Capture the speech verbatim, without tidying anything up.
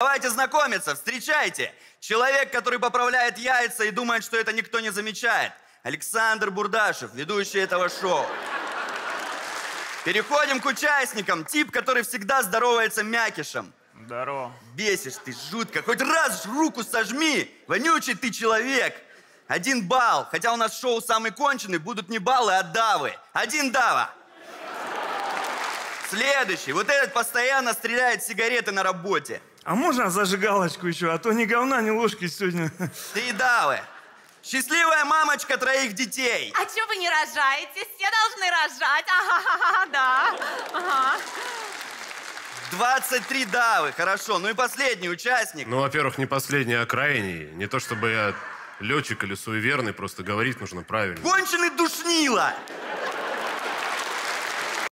Давайте знакомиться, встречайте. Человек, который поправляет яйца и думает, что это никто не замечает. Александр Бурдашев, ведущий этого шоу. Переходим к участникам. Тип, который всегда здоровается мякишем. Здорово. Бесишь ты, жутко. Хоть раз руку сожми. Вонючий ты человек. Один балл. Хотя у нас шоу «Самый конченый», будут не баллы, а давы. Один дава. Следующий. Вот этот постоянно стреляет сигареты на работе. А можно зажигалочку еще? А то ни говна, ни ложки сегодня. Три давы. Счастливая мамочка троих детей. А чё вы не рожаете? Все должны рожать. Ага, да. Ага. двадцать три давы. Хорошо. Ну и последний участник. Ну, во-первых, не последний, а крайний. Не то чтобы я летчик или суеверный, просто говорить нужно правильно. Конченый душнило.